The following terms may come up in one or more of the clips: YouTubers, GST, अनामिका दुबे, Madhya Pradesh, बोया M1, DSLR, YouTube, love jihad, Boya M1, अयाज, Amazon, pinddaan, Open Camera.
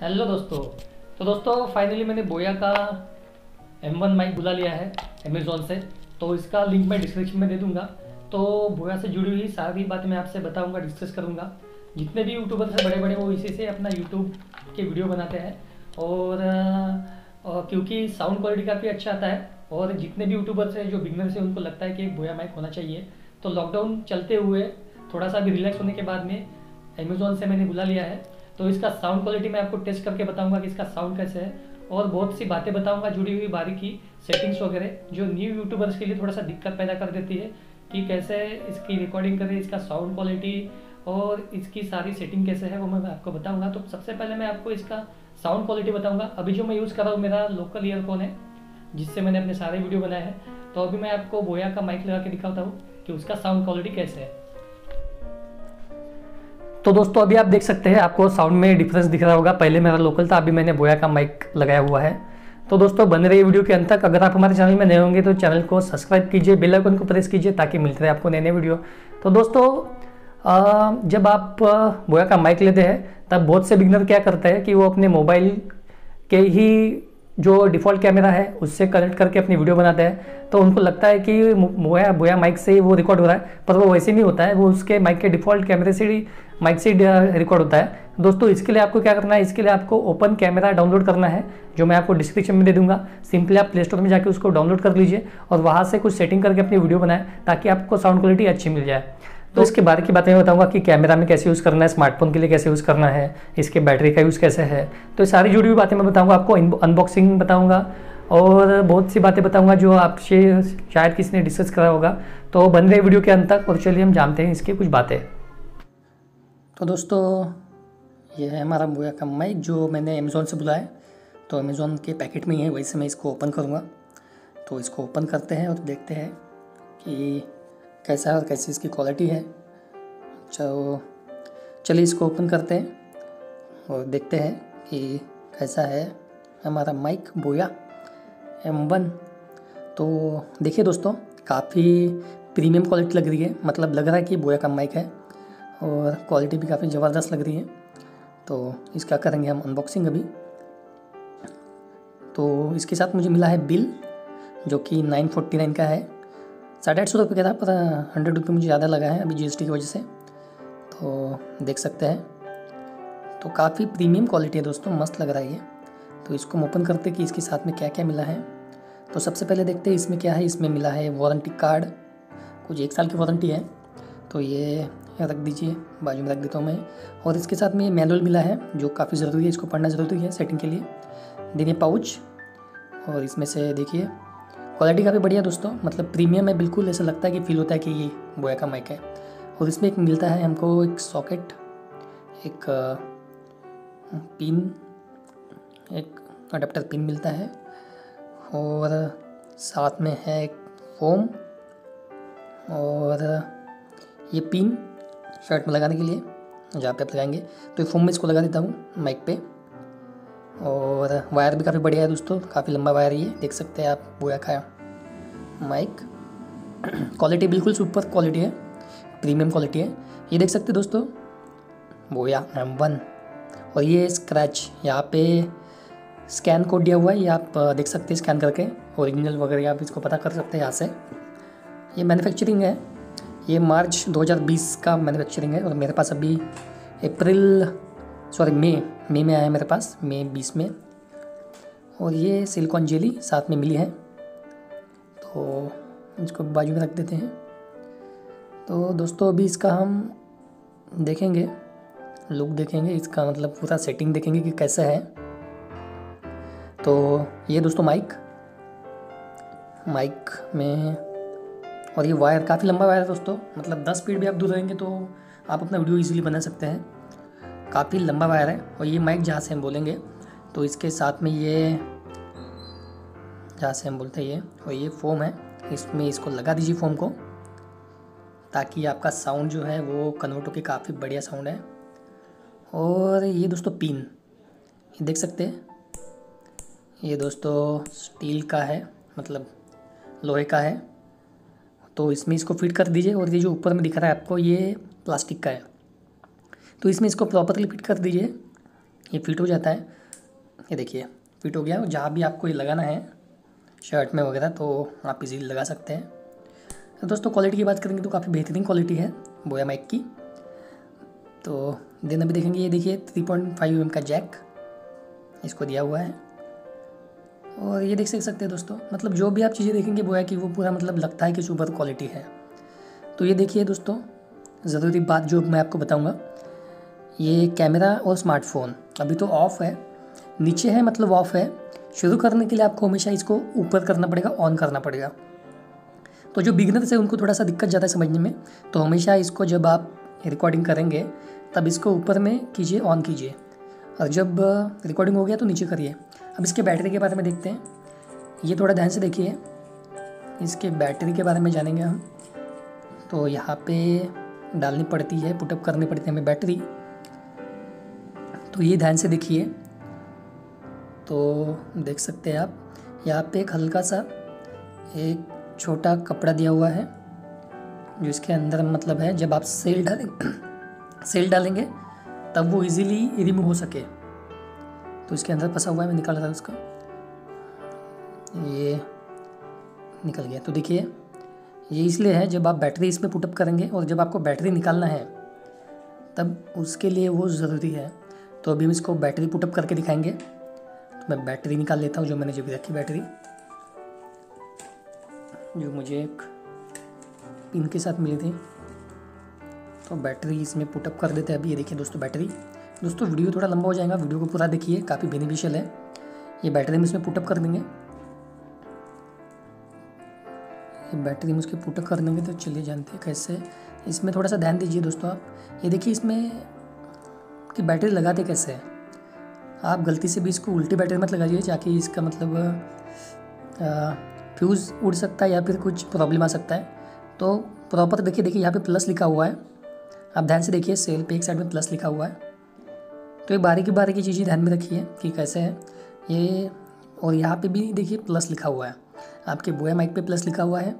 Hello दोस्तों, तो दोस्तों फाइनली मैंने बोया का M1 माइक बुला लिया है अमेज़ॉन से। तो इसका लिंक मैं डिस्क्रिप्शन में दे दूंगा। तो बोया से जुड़ी हुई सारी बातें मैं आपसे बताऊंगा, डिस्कस करूंगा। जितने भी यूट्यूबर्स हैं बड़े बड़े, वो इसी से अपना यूट्यूब के वीडियो बनाते हैं और क्योंकि साउंड क्वालिटी काफ़ी अच्छा आता है। और जितने भी यूट्यूबर्स हैं जो बिगनर्स हैं, उनको लगता है कि एक बोया माइक होना चाहिए। तो लॉकडाउन चलते हुए थोड़ा सा भी रिलैक्स होने के बाद में अमेज़ॉन से मैंने बुला लिया है। तो इसका साउंड क्वालिटी मैं आपको टेस्ट करके बताऊंगा कि इसका साउंड कैसे है, और बहुत सी बातें बताऊंगा जुड़ी हुई बारीकी सेटिंग्स वगैरह, जो न्यू यूट्यूबर्स के लिए थोड़ा सा दिक्कत पैदा कर देती है कि कैसे इसकी रिकॉर्डिंग करें, इसका साउंड क्वालिटी और इसकी सारी सेटिंग कैसे है, वो मैं आपको बताऊँगा। तो सबसे पहले मैं आपको इसका साउंड क्वालिटी बताऊँगा। अभी जो मैं यूज़ कर रहा हूँ मेरा लोकल ईयरफोन है, जिससे मैंने अपने सारे वीडियो बनाए हैं। तो अभी मैं आपको बोया का माइक लगा के दिखाता हूँ कि उसका साउंड क्वालिटी कैसे है। तो दोस्तों अभी आप देख सकते हैं, आपको साउंड में डिफरेंस दिख रहा होगा। पहले मेरा लोकल था, अभी मैंने बोया का माइक लगाया हुआ है। तो दोस्तों बन रही वीडियो के अंत तक, अगर आप हमारे चैनल में नए होंगे तो चैनल को सब्सक्राइब कीजिए, बेल आइकन को प्रेस कीजिए ताकि मिलते रहे आपको नए नए वीडियो। तो दोस्तों जब आप बोया का माइक लेते हैं, तब बहुत से बिगनर क्या करते हैं कि वो अपने मोबाइल के ही जो डिफ़ॉल्ट कैमरा है उससे कनेक्ट करके अपनी वीडियो बनाते हैं। तो उनको लगता है कि बोया माइक से ही वो रिकॉर्ड हो रहा है, पर वो वैसे नहीं होता है। वो उसके माइक के डिफ़ॉल्ट कैमरे से ही माइक से रिकॉर्ड होता है। दोस्तों इसके लिए आपको क्या करना है, इसके लिए आपको ओपन कैमरा डाउनलोड करना है, जो मैं आपको डिस्क्रिप्शन में दे दूंगा। सिंपली आप प्ले स्टोर में जाकर उसको डाउनलोड कर लीजिए और वहाँ से कुछ सेटिंग करके अपनी वीडियो बनाएं ताकि आपको साउंड क्वालिटी अच्छी मिल जाए। तो इसके बारे की बातें बताऊंगा कि कैमरा में कैसे यूज़ करना है, स्मार्टफोन के लिए कैसे यूज़ करना है, इसके बैटरी का यूज़ कैसे है। तो सारी जुड़ी हुई बातें मैं बताऊंगा आपको, अनबॉक्सिंग बताऊंगा और बहुत सी बातें बताऊंगा जो आपसे शायद किसी ने डिस्कस करा होगा। तो बन रहे वीडियो के अंत तक, और चलिए हम जानते हैं इसकी कुछ बातें। तो दोस्तों ये है हमारा बोया का माइक जो मैंने अमेज़ॉन से बुलाया है। तो अमेज़ॉन के पैकेट में ही है, वैसे मैं इसको ओपन करूँगा। तो इसको ओपन करते हैं और देखते हैं कि कैसा है और कैसी इसकी क्वालिटी है। तो चलिए इसको ओपन करते हैं और देखते हैं कि कैसा है हमारा माइक बोया M1। तो देखिए दोस्तों, काफ़ी प्रीमियम क्वालिटी लग रही है, मतलब लग रहा है कि बोया का माइक है, और क्वालिटी भी काफ़ी ज़बरदस्त लग रही है। तो इसका करेंगे हम अनबॉक्सिंग अभी। तो इसके साथ मुझे मिला है बिल, जो कि 949 का है। 850 रुपये का था, पर 100 रुपये मुझे ज़्यादा लगा है अभी GST की वजह से। तो देख सकते हैं, तो काफ़ी प्रीमियम क्वालिटी है दोस्तों, मस्त लग रहा है ये। तो इसको ओपन करते कि इसके साथ में क्या क्या मिला है। तो सबसे पहले देखते हैं इसमें क्या है। इसमें मिला है वारंटी कार्ड, कुछ 1 साल की वारंटी है। तो ये रख दीजिए, बाजू में रख देता हूँ मैं। और इसके साथ में ये मैनुअल मिला है, जो काफ़ी ज़रूरी है, इसको पढ़ना ज़रूरी है सेटिंग के लिए। देने पाउच, और इसमें से देखिए क्वालिटी काफ़ी बढ़िया दोस्तों, मतलब प्रीमियम है बिल्कुल। ऐसा लगता है कि फील होता है कि ये बोया का माइक है। और इसमें एक मिलता है हमको एक सॉकेट, एक पिन, एक अडेप्टर पिन मिलता है, और साथ में है एक फोम और ये पिन शर्ट में लगाने के लिए जहाँ पे आप लगाएंगे। तो ये फोम में इसको लगा देता हूँ माइक पे। और वायर भी काफ़ी बढ़िया है दोस्तों, काफ़ी लंबा वायर ये, देख सकते हैं आप बोया का माइक। क्वालिटी बिल्कुल सुपर क्वालिटी है, प्रीमियम क्वालिटी है। ये देख सकते हैं दोस्तों बोया M1। और ये स्क्रैच, यहाँ पे स्कैन कोड दिया हुआ है, ये आप देख सकते हैं स्कैन करके, ओरिजिनल वगैरह आप इसको पता कर सकते हैं यहाँ से। ये मैन्युफैक्चरिंग है, ये मार्च 2020 का मैन्युफैक्चरिंग है। और मेरे पास अभी मई में आया मेरे पास, मई 20 में। और ये सिलिकॉन जेली साथ में मिली है, तो इसको बाजू में रख देते हैं। तो दोस्तों अभी इसका हम देखेंगे, लुक देखेंगे इसका, मतलब पूरा सेटिंग देखेंगे कि कैसा है। तो ये दोस्तों माइक में, और ये वायर काफ़ी लंबा वायर है दोस्तों, मतलब 10 फीट भी आप दूर रहेंगे तो आप अपना वीडियो ईजिली बना सकते हैं। काफ़ी लंबा वायर है। और ये माइक जहाँ से हम बोलेंगे, तो इसके साथ में ये जहाँ से हम बोलते हैं ये, और ये फोम है, इसमें इसको लगा दीजिए फोम को, ताकि आपका साउंड जो है वो कन्वर्ट होकर काफ़ी बढ़िया साउंड है। और ये दोस्तों पिन, ये देख सकते हैं, ये दोस्तों स्टील का है, मतलब लोहे का है। तो इसमें इसको फिट कर दीजिए। और ये जो ऊपर में दिख रहा है आपको, ये प्लास्टिक का है, तो इसमें इसको प्रॉपरली फिट कर दीजिए ये फिट हो जाता है। ये देखिए फिट हो गया। जहाँ भी आपको ये लगाना है शर्ट में वगैरह तो आप इजीली लगा सकते हैं। तो दोस्तों क्वालिटी की बात करेंगे तो काफ़ी बेहतरीन क्वालिटी है बोया माइक की। तो देन अभी देखेंगे, ये देखिए 3.5mm का जैक इसको दिया हुआ है। और ये देख सकते हैं दोस्तों, मतलब जो भी आप चीज़ें देखेंगे बोया की वो पूरा मतलब लगता है कि सुपर क्वालिटी है। तो ये देखिए दोस्तों, ज़रूरी बात जो मैं आपको बताऊँगा, ये कैमरा और स्मार्टफोन अभी तो ऑफ़ है, नीचे है मतलब ऑफ़ है। शुरू करने के लिए आपको हमेशा इसको ऊपर करना पड़ेगा, ऑन करना पड़ेगा। तो जो बिगिनर्स है उनको थोड़ा सा दिक्कत ज़्यादा समझने में, तो हमेशा इसको जब आप रिकॉर्डिंग करेंगे तब इसको ऊपर में कीजिए, ऑन कीजिए, और जब रिकॉर्डिंग हो गया तो नीचे करिए। अब इसके बैटरी के बारे में देखते हैं, ये थोड़ा ध्यान से देखिए, इसके बैटरी के बारे में जानेंगे हम। तो यहाँ पे डालनी पड़ती है, पुटअप करनी पड़ती है हमें बैटरी। तो ये ध्यान से देखिए, तो देख सकते हैं आप यहाँ पे एक हल्का सा एक छोटा कपड़ा दिया हुआ है जो इसके अंदर मतलब है, जब आप सेल डालेंगे तब वो इजीली रिमूव हो सके। तो इसके अंदर फंसा हुआ है, मैं निकाल रहा था उसका, ये निकल गया। तो देखिए ये इसलिए है जब आप बैटरी इसमें पुटअप करेंगे और जब आपको बैटरी निकालना है तब उसके लिए वो ज़रूरी है। तो अभी हम इसको बैटरी पुटअप करके दिखाएंगे। तो मैं बैटरी निकाल लेता हूँ, जो मैंने जब रखी बैटरी जो मुझे एक पिन के साथ मिली थी, तो बैटरी इसमें पुटअप कर देते हैं अभी। ये देखिए दोस्तों बैटरी, दोस्तों वीडियो थोड़ा लंबा हो जाएगा, वीडियो को पूरा देखिए, काफ़ी बेनिफिशियल है। ये बैटरी में इसमें पुटअप कर देंगे, ये बैटरी में उसके पुटअप कर देंगे। तो चलिए जानते हैं कैसे, इसमें थोड़ा सा ध्यान दीजिए दोस्तों आप। ये देखिए इसमें कि बैटरी लगाते कैसे है। आप गलती से भी इसको उल्टी बैटरी मत लगाइए, ताकि इसका मतलब फ्यूज़ उड़ सकता है या फिर कुछ प्रॉब्लम आ सकता है। तो प्रॉपर देखिए, देखिए यहाँ पे प्लस लिखा हुआ है, आप ध्यान से देखिए, सेल पे एक साइड में प्लस लिखा हुआ है। तो ये बारीकी चीज़ें ध्यान में रखिए कि कैसे है ये। और यहाँ पे भी देखिए प्लस लिखा हुआ है, आपके बोया माइक पे प्लस लिखा हुआ है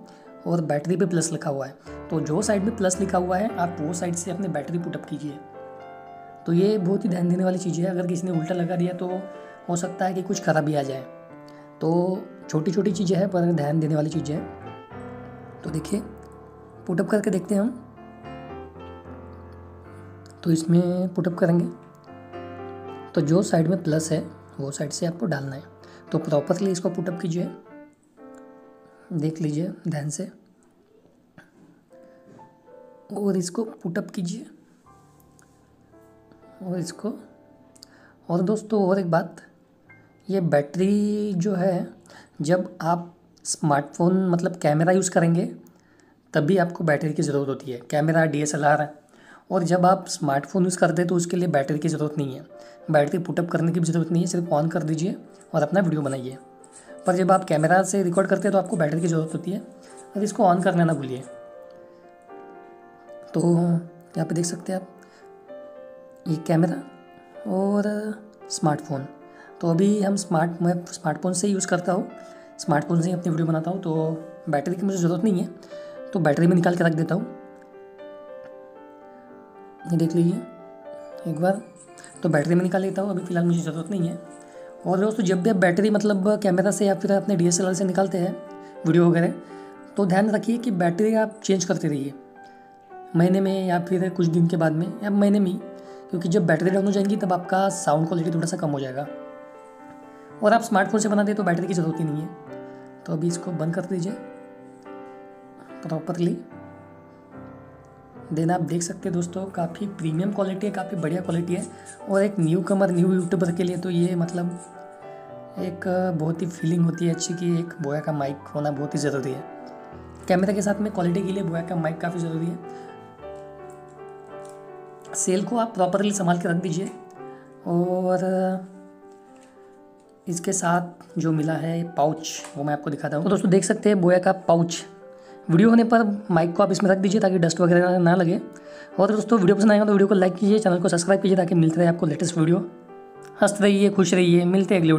और बैटरी पे प्लस लिखा हुआ है। तो जो साइड में प्लस लिखा हुआ है आप वो साइड से अपनी बैटरी पुटअप कीजिए। तो ये बहुत ही ध्यान देने वाली चीज़ है। अगर किसी ने उल्टा लगा दिया तो हो सकता है कि कुछ खराबी आ जाए। तो छोटी छोटी चीज़ें हैं पर ध्यान देने वाली चीज़ें हैं। तो देखिए पुटअप करके देखते हैं हम। तो इसमें पुटअप करेंगे तो जो साइड में प्लस है वो साइड से आपको डालना है। तो प्रॉपरली इसको पुटअप कीजिए, देख लीजिए ध्यान से, और इसको पुटअप कीजिए और इसको। और दोस्तों और एक बात, ये बैटरी जो है जब आप स्मार्टफोन मतलब कैमरा यूज़ करेंगे तभी आपको बैटरी की ज़रूरत होती है, कैमरा DSLR। और जब आप स्मार्टफोन यूज़ करते हैं तो उसके लिए बैटरी की ज़रूरत नहीं है, बैटरी पुटअप करने की भी ज़रूरत नहीं है, सिर्फ ऑन कर दीजिए और अपना वीडियो बनाइए। पर जब आप कैमरा से रिकॉर्ड करते हैं तो आपको बैटरी की ज़रूरत होती है, और इसको ऑन करना ना भूलिए। तो यहाँ पे देख सकते हैं आप, ये कैमरा और स्मार्टफोन। तो अभी हम मैं स्मार्टफोन से यूज़ करता हूँ, स्मार्टफोन से ही अपनी वीडियो बनाता हूँ, तो बैटरी की मुझे ज़रूरत नहीं है। तो बैटरी में निकाल के रख देता हूँ, ये देख लीजिए एक बार। तो बैटरी में निकाल लेता हूँ, अभी फ़िलहाल मुझे ज़रूरत नहीं है। और दोस्तों जब भी आप बैटरी मतलब कैमरा से या फिर अपने DSLR से निकालते हैं वीडियो वगैरह, तो ध्यान रखिए कि बैटरी आप चेंज करते रहिए महीने में या फिर कुछ दिन के बाद में या महीने में, क्योंकि जब बैटरी डाउन हो जाएगी तब आपका साउंड क्वालिटी थोड़ा सा कम हो जाएगा। और आप स्मार्टफोन से बनाते हैं तो बैटरी की ज़रूरत ही नहीं है। तो अभी इसको बंद कर दीजिए प्रॉपरली। देन आप देख सकते हैं दोस्तों, काफ़ी प्रीमियम क्वालिटी है, काफ़ी बढ़िया क्वालिटी है। और एक न्यू यूट्यूबर के लिए तो ये मतलब एक बहुत ही फीलिंग होती है अच्छी कि एक बोया का माइक होना बहुत ही ज़रूरी है। कैमरा के साथ में क्वालिटी के लिए बोया का माइक काफ़ी ज़रूरी है। सेल को आप प्रॉपरली संभाल के रख दीजिए। और इसके साथ जो मिला है पाउच, वो मैं आपको दिखाता हूँ। तो दोस्तों देख सकते हैं बोया का पाउच, वीडियो होने पर माइक को आप इसमें रख दीजिए ताकि डस्ट वगैरह ना लगे। और दोस्तों वीडियो पसंद आएगा तो वीडियो को लाइक कीजिए, चैनल को सब्सक्राइब कीजिए ताकि मिलते रहे आपको लेटेस्ट वीडियो। हंसते रहिए, खुश रहिए, मिलते हैं अगले।